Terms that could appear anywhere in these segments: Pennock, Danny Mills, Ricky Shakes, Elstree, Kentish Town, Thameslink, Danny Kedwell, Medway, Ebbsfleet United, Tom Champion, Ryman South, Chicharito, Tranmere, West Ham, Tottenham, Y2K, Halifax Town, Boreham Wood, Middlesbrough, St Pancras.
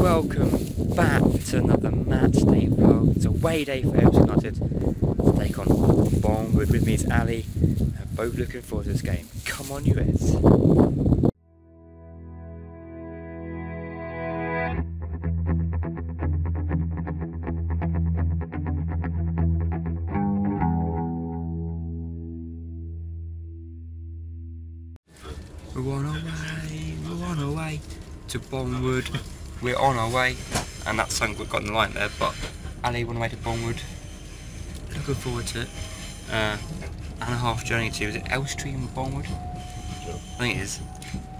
Welcome back to another Matt's Day vlog. It's a away day for Ebbsfleet United. Take on Boreham Wood. With me is Ali. We're both looking forward to this game. Come on, you Eds. To Boreham Wood, we're on our way, and that song got in the line there. But Ali, on the way to Boreham Wood, looking forward to it. And a half journey to, is it Elstree and Boreham Wood? Sure. I think it is.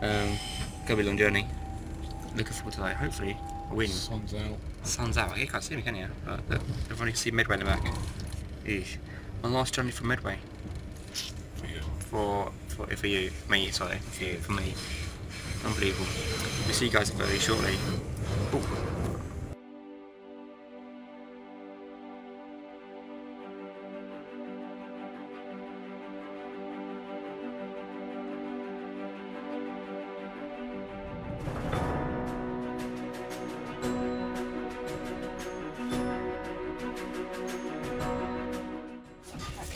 Gonna be a long journey. Looking forward to that. Hopefully, a win. Sun's out. Sun's out. You can't see me, can you? Look, everyone can see Medway in the back. Eesh. My last journey from Medway. For you. For you, me. Sorry, for you, for me. Unbelievable. We'll see you guys very shortly. Ooh.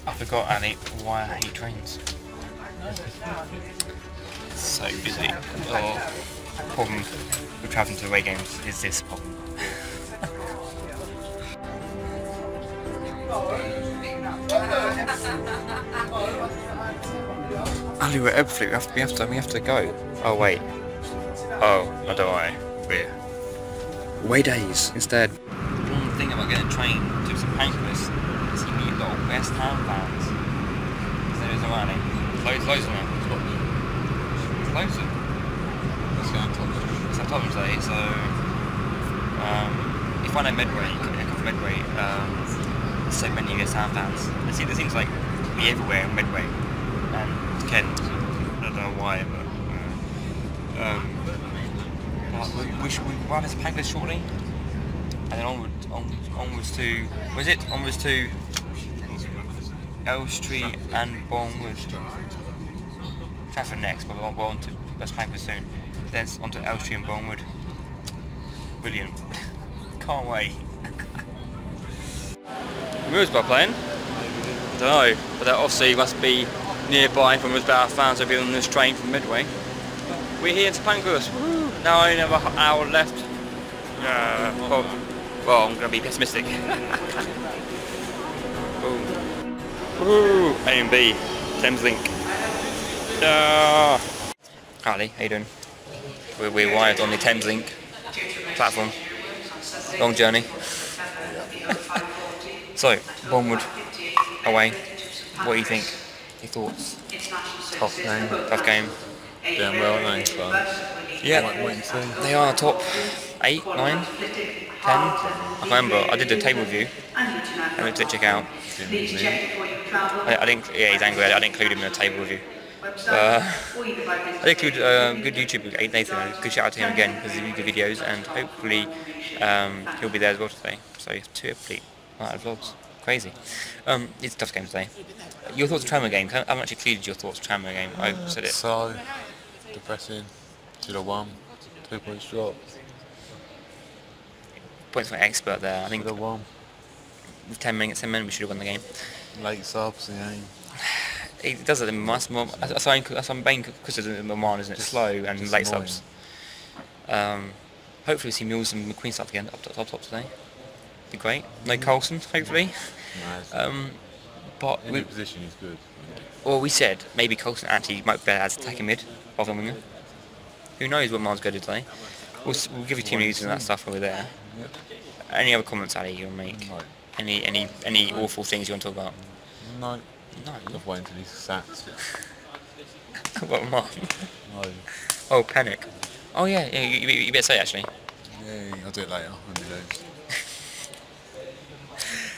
I forgot, Annie, why I hate trains. So busy. Our problem with travelling to away games is this problem. Ali, we're Ebbsfleet. We have to go. Oh wait. Oh, I don't know. We're away days instead. The one thing about getting a train to St Pancras is you meet a lot of West Ham fans. There is a man. Loads of them. Let's go on Tottenham. It's at Tottenham today, so if I know Medway, I come from Medway, there's so many West Ham fans. It seems like me everywhere in Medway and Kent. I don't know why, but we should arrive at Pancras shortly, and then onwards to onwards to Elstree and Boreham Wood. Trafford next, but we're on to West Ham soon. Then on to Elstree and Boreham Wood. Brilliant. Can't wait. Moorsbar playing? I don't know, but that obviously must be nearby from Moorsbar fans who've been on this train from Medway. We're here to Pancras. Now I only have an hour left. Well, I'm going to be pessimistic. A and B, Thameslink. Ali, how you doing? We're wired on the Thameslink platform. Long journey. So, Boreham Wood away. What do you think? Your thoughts? Tough game. Tough game. Doing well, aren't they? Yeah, they are top 8, 9, 10. I remember I did a table view. I did check out. Yeah, he's angry. I didn't include him in a table review. I think good YouTuber, Nathan, good shout out to him again because he did videos, and hopefully he'll be there as well today. So you have 2 complete night of vlogs. Crazy. It's a tough game today. Your thoughts of Tranmere game? I haven't actually included your thoughts of Tranmere game. I said it. So, depressing. 2-1, 2 points drop. Points for an expert there. I think 2-1. With 10 minutes, we should have won the game. Late subs, yeah. It does it in my main criticism of mine, isn't it? Slow and just late annoying subs. Hopefully we see Mills and McQueen start again up top today. Be great. No Coulson, hopefully. Nice. But any position is good. Well, we said maybe Coulson actually might be better as attacking mid rather than winger. Who knows what Miles going to do today? We'll give you team news and that stuff over there. Yep. Any other comments, Ali, you want to make? No. Any awful things you want to talk about? No. No. I've waited until he's sacked. What, Mark? No. Oh, panic. Oh yeah, you better say it, actually. Yeah, I'll do it later.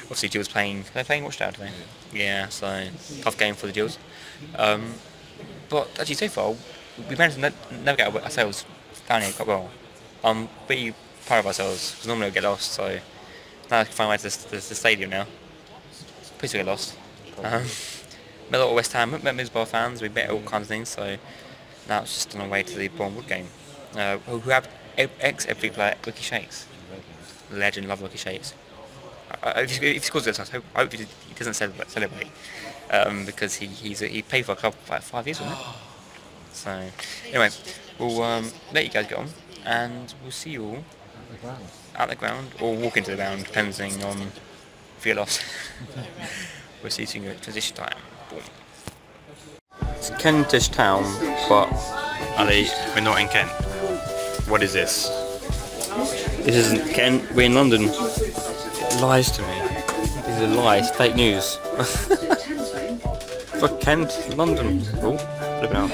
Obviously, Jill's playing. They're playing Watchtower today. Yeah, so tough game for the Jills. But actually, so far we managed to navigate ourselves down here quite well. I'm pretty proud of ourselves because normally we get lost. So now I can find a way to the stadium now. Please don't get lost. Met a lot of West Ham, met Middlesbrough fans, we met all kinds of things, so now it's just on our way to the Boreham Wood game. Who have ex-Ebbsfleet player Ricky Shakes. Legend, love Ricky Shakes. If he scores this, I hope he doesn't celebrate, because he played for a club for like 5 years, wasn't it? So anyway, we'll let you guys get on, and we'll see you all at the ground or walk into the ground, depending on if you're lost. We're seating at transition time. Boom. It's Kentish Town, but Ali, we're not in Kent. What is this? This isn't Kent. We're in London. It lies to me. These are lies. Fake news. For Kent, London. Oh, flip it out.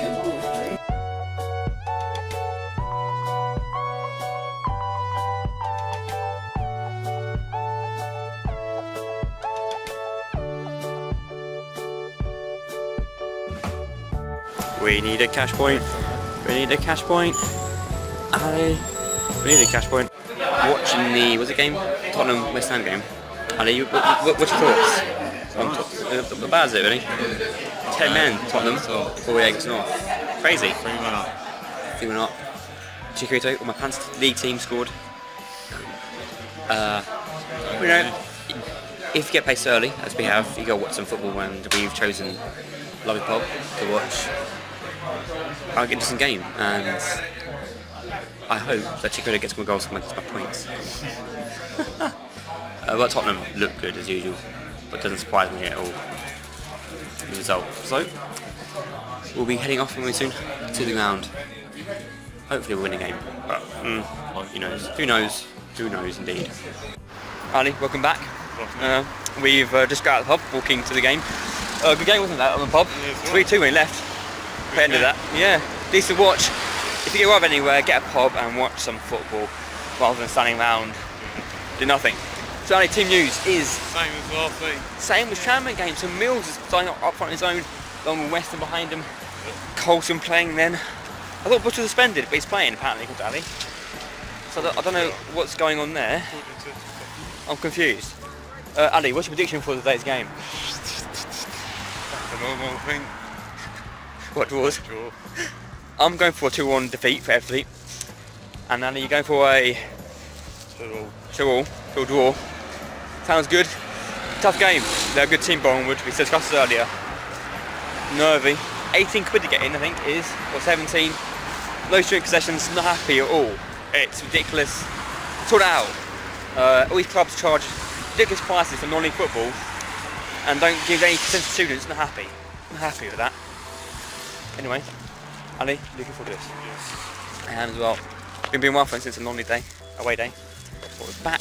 We need a cash point. We need a cash point. Ali, we need a cash point. Watching the what's the game? Tottenham West Ham game. Ali, what's your thoughts? Not bad, is it really? 10 men Tottenham. 48 off. Crazy. 3-1 up. 3-1 up. Chicharito, all my pants. League team scored. You know, if you get placed early, as we have, you go watch some football, and we've chosen lovely pub to watch. An interesting game, and I hope that Chicharito gets more goals than my points. But Tottenham look good as usual, but doesn't surprise me at all, the result. So, we'll be heading off very soon to the ground. Hopefully we'll win a game, but who knows? Who knows? Who knows indeed. Ali, welcome back. We've just got out of the pub, walking to the game. Good game, wasn't that, on the pub? 3-2 when he left. End of that, yeah. Decent watch. If you arrive anywhere, get a pub and watch some football rather than standing around do nothing. So only team news is same as last week. Same as Tranmere game. So Mills is starting up front on his own, along with Weston behind him. Colson playing then. I thought Butcher was suspended, but he's playing apparently, called Ali. So I don't know what's going on there. I'm confused. Ali, what's your prediction for today's game? That's a normal thing. What draws? Draw. I'm going for a 2-1 defeat for Ebbsfleet. And Anna, you're going for a 2-2 draw. Sounds good. Tough game. They're a good team, Boreham Wood. We discussed it earlier. Nervy. 18 quid to get in, I think, it is, or 17. Low streak possessions. Not happy at all. It's ridiculous. Sort it out. All these clubs charge ridiculous prices for non-league football, and don't give any percentage to students. Not happy. Not happy with that. Anyway, Ali, looking forward to this. Yes. I am as well. Been doing well for since a lonely day, away day. But we're back.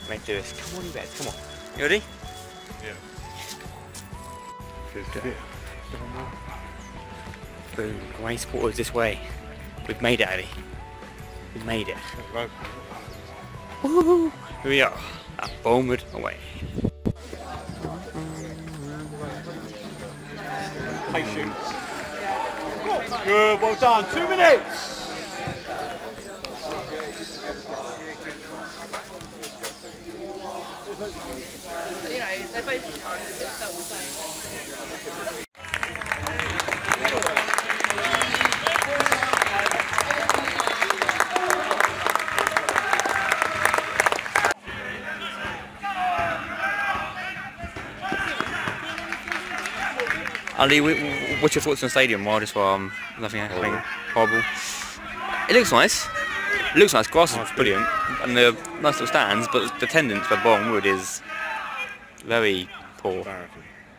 I'm going to do this. Come on, you guys, come on. You ready? Yeah. Yes, come on. Boom. Away supporters this way. We've made it, Ali. We've made it. Right. Woohoo! Here we are. At Boreham Wood away. Patience. Good, well done. 2 minutes. Ali, what's your thoughts on the stadium while this while nothing happening? Horrible. It looks nice. It looks nice. Grass is brilliant, and the nice little stands. But the attendance for Boreham Wood is very poor.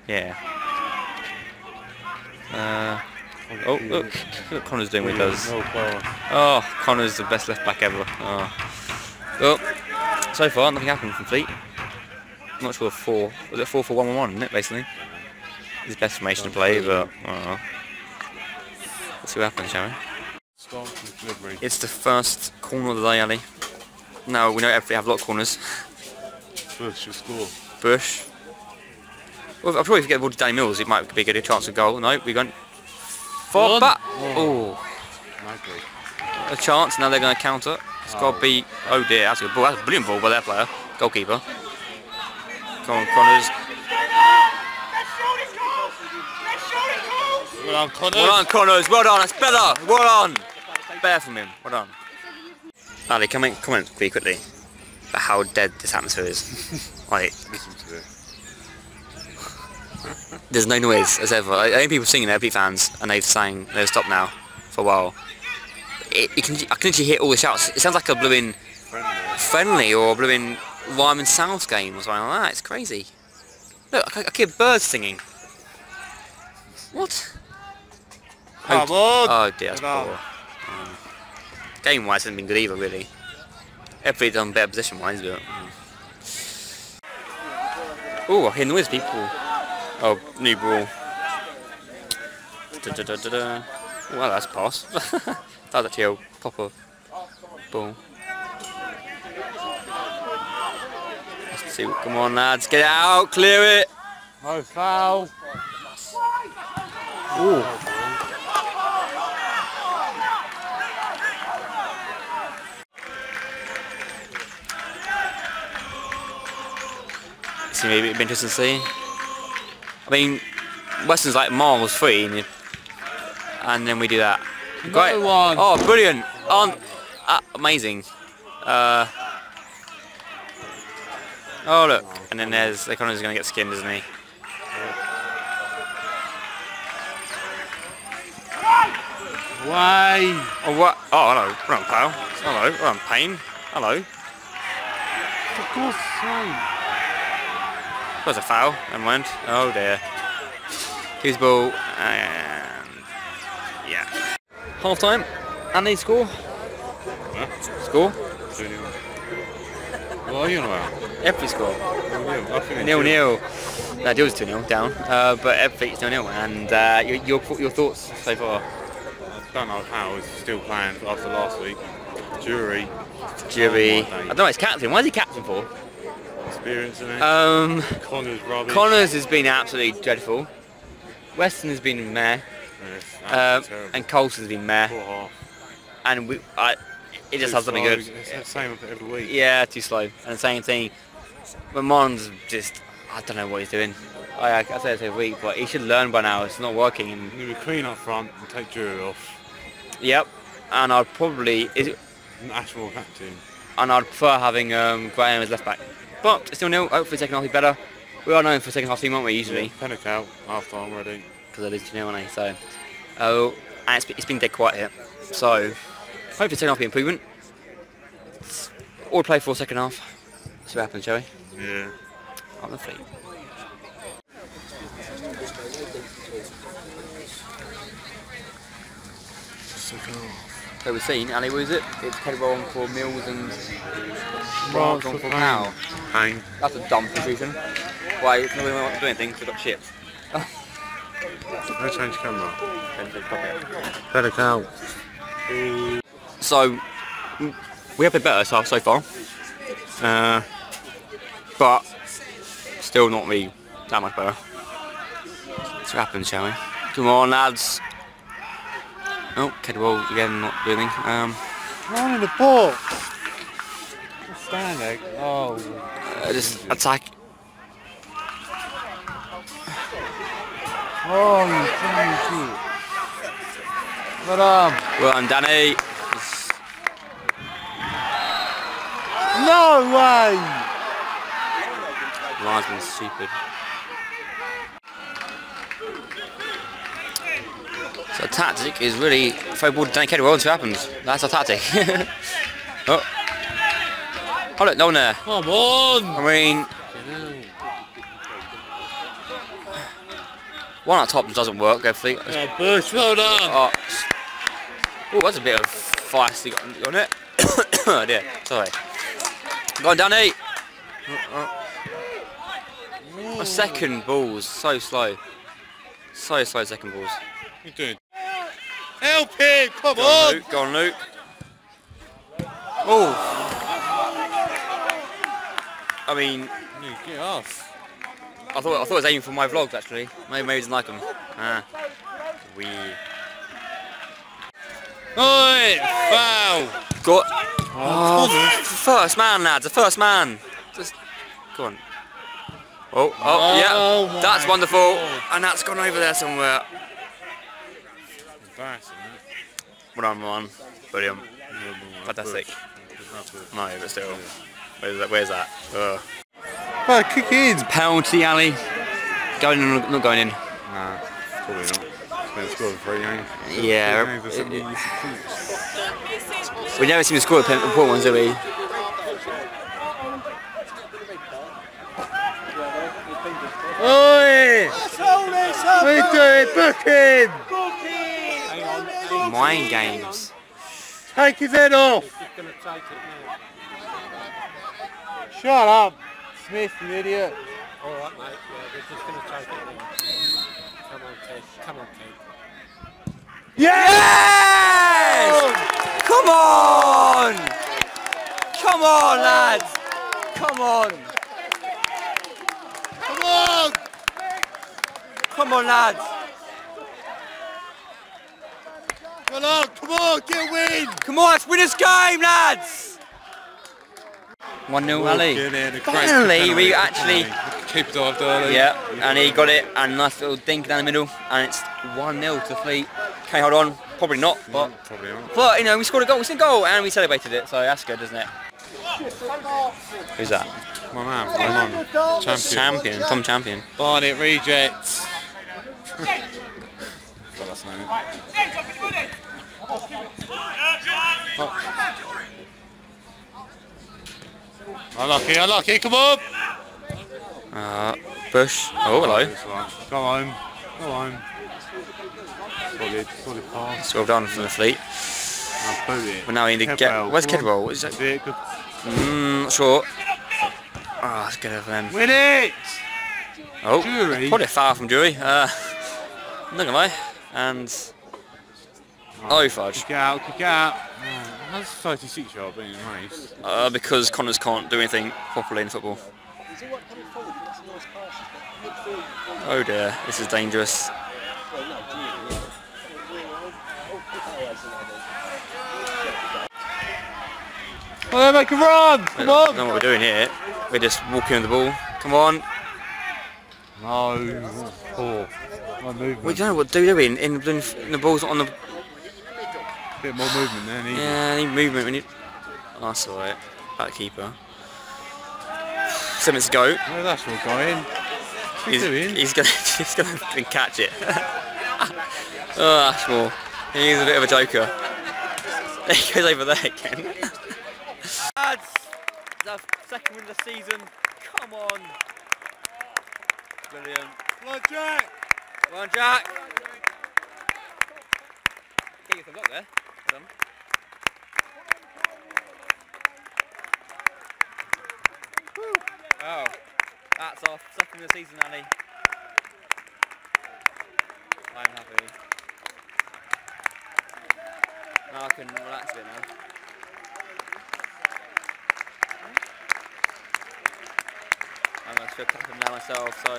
Yeah. Oh look what Connor's doing what he does. Oh, Connor's the best left back ever. Oh. Well, so far nothing happened from Fleet. I'm not sure. 4 was it 4-4-1-1-1? Isn't it basically? His best formation to play, but let's see what happens, shall we? It's the first corner of the day, Ali. No, we know everybody have a lot of corners. Bush will score. Bush. Well, I'll probably forget the ball to Danny Mills. It might be a good chance of goal. No, we don't. For but oh, a chance. Now they're going to counter. It's got to be. Oh dear, that's a good ball. That's a brilliant ball by their player, goalkeeper. Come on, Connors. Well done, Connors. Well done, Connors. Well done, that's better. Well done. Better from him. Well done. Ali, comment pretty quickly about how dead this atmosphere is. Like, there's no noise as ever. I think people singing, they're Ebbsfleet fans, and they've sang, they've stopped now for a while. I can literally hear all the shouts. It sounds like a blooming friendly or a blooming Ryman South game or something like that. It's crazy. Look, I hear birds singing. What? Come on! Oh dear, that's poor. Game-wise, it hasn't been good either, really. Everybody's done better position-wise, but... Oh, I hear noise, people. Oh, new ball. Well, that's a pass. That was actually a proper ball. Let's see, come on, lads, get it out, clear it! No foul! Ooh. It's going to be interesting to see. I mean, Weston's like miles free, and then we do that. No. Great! Oh, brilliant! Amazing. Oh look, and then there's the Connor's going to get skinned, isn't he? Why? Oh what? Oh hello, wrong pal. Hello, wrong pain. Hello. Of course, that was a foul and went. Oh dear. His ball and yeah. Half time. And they score. Huh? Score. What are you on about? Ebbsfleet score. 0-0. That deals 2-0 down. But Ebbsfleet's 0-0. And your thoughts so far? I don't know how he's still playing after last week. Jury. I don't know, he's captain. Why is he captain for? Experience, isn't it? Connor's rubbish. Connor's has been absolutely dreadful. Weston has been meh. Yeah, and Colson's been meh. Poor half. And it just has something good. It's the same every week. Yeah, too slow. And the same thing. Ramon's just, I don't know what he's doing. I say it's every week, but he should learn by now. It's not working. And you would clean up front and take Drew off. Yep, and I'd probably Ashmore captain. And I'd prefer having Graham as left back. But it's 0-0. Hopefully, second half is better. We are known for second half team, aren't we? Usually. Pennock out half time already. Because I lose 2-0, aren't I? So, and it's been dead quiet here. So, hopefully, second half will be improvement. All play for second half. See what happens, shall we? Yeah. I'm the fleet. So we've seen, Ali, what is it? It's Kedron for Mills and Rams on for Powell. Hang. That's a dumb confusion. Why, it's not really want to do anything because we've got chips. No change camera. Better count. So, we have been better so far. But, still not really that much better. Let's what happens, shall we? Come on, lads. Oh, Kedwell again not doing. Run in the ball. Stand there. Oh. Just attack. Oh, you good arm. Well done, Danny. No way. Linesman's stupid. So the tactic is really throw ball to Danny Kedwell and see what happens. That's our tactic. Oh look, no one there. Come on! I mean... One at top doesn't work, hopefully. Yeah, Bush, well done! Oh, that's a bit of feisty on it. Oh dear, sorry. Go on, Danny! My second ball's so slow. So slow second balls. What are you doing? Help him! Come go on! Luke, go on, Luke. Oh! I mean, you get off. I thought it was aiming for my vlogs actually. Maybe he doesn't like them. Ah, weird. Oi! Foul! Got. Oh, first man, lads. The first man. Just go on. Oh yeah. That's wonderful. God. And that's gone over there somewhere. Embarrassing, isn't it? 1-on-1. Brilliant. Fantastic. No, but still. Where's that? Oh, well, kick in. Penalty alley. Going in or not going in? Nah, probably not. It's been scored for yeah. We never seem to score the important ones, do we? Oi! We do it, booking! Mind games. Take his head off! Shut up, Smith, you idiot! Alright, mate, we're just going to take it now. Come on, Ted, come on, Ted. Yes! Come on! Come on, lads! Come on! Come on! Come on, lads! Come on, come on, get a win! Come on, let's win this game, lads! 1-0 Ali. Finally, we actually... Keep dived early. Yeah, and he got it, and nice little dink down the middle, and it's 1-0 to the Fleet. Can you hold on? Probably not, but... Probably not. But, you know, we scored a goal, and we celebrated it, so that's good, isn't it? Who's that? My man, Champion. Tom Champion. Barnet rejects. God, that's unlucky, come on! Bush. Oh, hello. Go home. Go home. Solid pass. It's well done from the Fleet. Well, now we need to get... Where's Kedwell? Is that... Not sure. Ah, oh, it's good for them. Win it! Oh, Drury. Probably a foul from Drury. Not gonna lie. And... Oh, fudge. Kick out, kick out. How's 36-year-old being raised? Because Connors can't do anything properly in football. Oh dear, this is dangerous. Oh, make a run! Come on! I don't know what we're doing here. We're just walking on the ball. Come on! No, poor. My movement. We don't know what to do in the ball's not on the... Bit more movement there, need yeah, I need movement. We need... Oh, I saw it. That keeper. 7 minutes to go. No, that's all going. He's gonna catch it. Oh, Ashmore. He's a bit of a joker. He goes over there again. Lads, the second win of the season. Come on. Brilliant. Come on, Jack. Come on, Jack. Get your block there. Oh, that's off. Second of the season, Annie. I'm happy. Now I can relax a bit now. I'm going to go tap him now myself, so...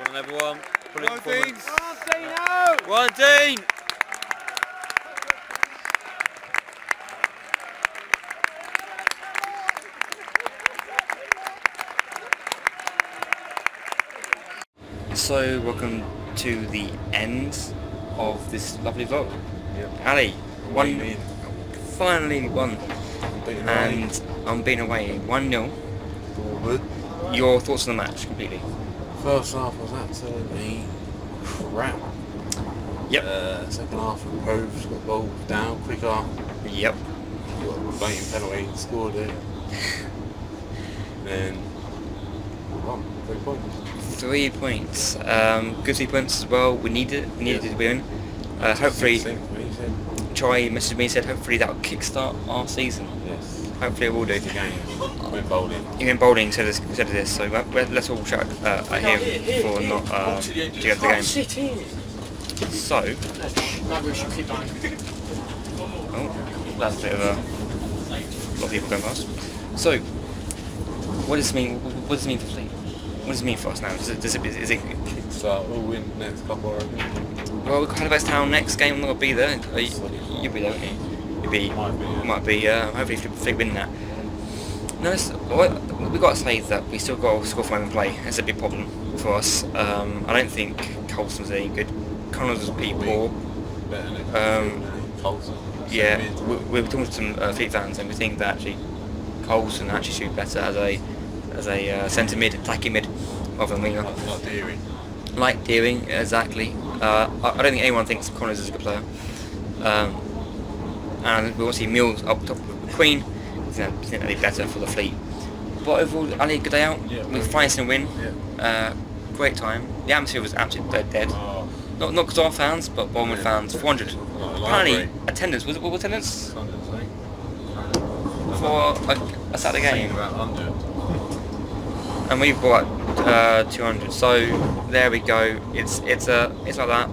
One and everyone. Brilliant performance. One Dean! So, welcome to the end of this lovely vlog. Yep. Ali, finally won. And I'm being away 1-0. Your thoughts on the match completely? First half was absolutely crap. Yep. Second half improved, got the ball down quicker. Yep. Got a blatant penalty, scored it. Then, we won. 3 points. 3 points. Good 3 points as well. We need it. We needed to win. Hopefully, Troy messaged me and said hopefully that will kickstart our season. Yes. Hopefully it will do. You went bowling. You went bowling instead of this. So let's all shout at him for not to get the game. So. Oh, that's a bit of a lot of people going past. So, what does this mean? What does it mean for Fleet? What does it mean for us now? Is it so we'll win next couple of hours. Well, we've got Halifax Town next game. I'm not gonna be there. You'll be there, won't you? You'll be. Might be. Hopefully, if we win that. No, we've got to say that we still got to score from home and play. It's a big problem for us. I don't think Colson's any good. Connors was pretty poor. Coulson. Yeah, we were talking to some Fleet fans, and we think that actually Coulson actually shoot better as a centre mid, attacking mid, rather than winger. Like Deering. Like Deering, exactly. I don't think anyone thinks Connors is a good player. And we want to see Mills up top with Queen. I think that'd be better for the Fleet. But overall, Ali, good day out. Yeah, we finished in a win. Yeah. Great time. The atmosphere was absolutely dead. Oh. Not because our fans, but Boreham Wood fans. 400. Apparently, attendance was it? What was attendance? 100, I think. For a Saturday game. About 100. And we bought 200. So there we go. It's like that.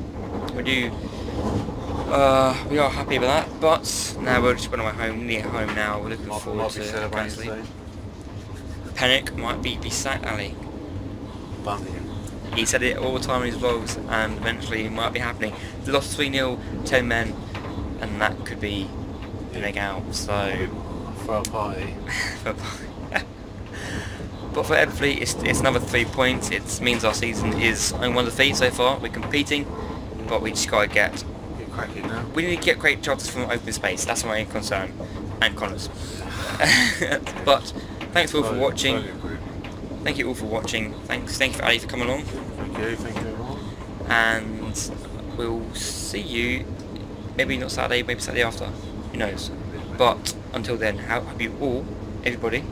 We are happy with that. But now we're just going away home, near home now. We're looking forward to celebrating. Pennock might be sacked, Ali. He said it all the time in his vlogs, and eventually it might be happening. They lost 3-0, 10 men, and that could be an egg out, so... For a party. For a party. But for Ebbsfleet, it's another 3 points. It means our season is only one defeat so far. We're competing, but we just got to get cracking now. We need to get great jobs from open space. That's my concern. And Connors. But... Thanks all for watching. Thank you all for watching. Thank you for Ali for coming along. Thank you everyone. And we'll see you maybe not Saturday, maybe Saturday after. Who knows? But until then, hope you all, everybody,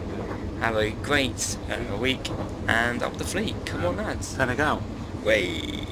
have a great week and up the Fleet. Come on lads. Pennock out. Way.